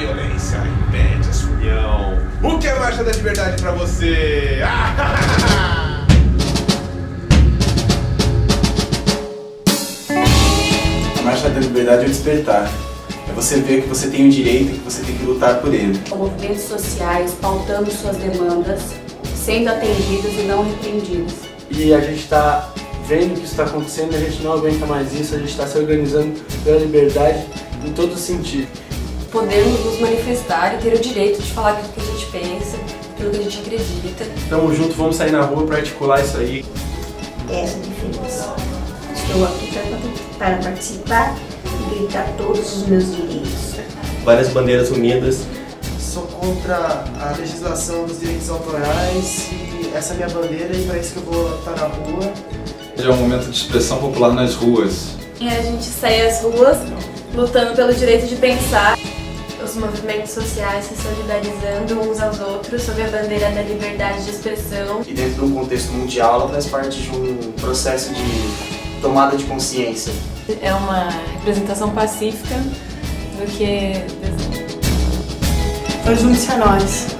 violência impede a sua união. O que é a Marcha da Liberdade pra você? A Marcha da Liberdade é o despertar. É você ver que você tem o direito e que você tem que lutar por ele. Movimentos sociais pautando suas demandas, sendo atendidas e não repreendidas. E a gente está vendo o que está acontecendo, a gente não aguenta mais isso, a gente está se organizando pela liberdade em todo sentido. Podemos nos manifestar e ter o direito de falar aquilo que a gente pensa, aquilo que a gente acredita. Tamo junto, vamos sair na rua para articular isso aí. Essa é a diferença. Estou aqui para participar e gritar todos os meus direitos. Várias bandeiras unidas. Sou contra a legislação dos direitos autorais e essa é a minha bandeira e para isso que eu vou estar na rua. É um momento de expressão popular nas ruas. E a gente sai às ruas lutando pelo direito de pensar. Os movimentos sociais se solidarizando uns aos outros sob a bandeira da liberdade de expressão. E dentro de um contexto mundial, ela faz parte de um processo de tomada de consciência. É uma representação pacífica do que... Junte-se a nós.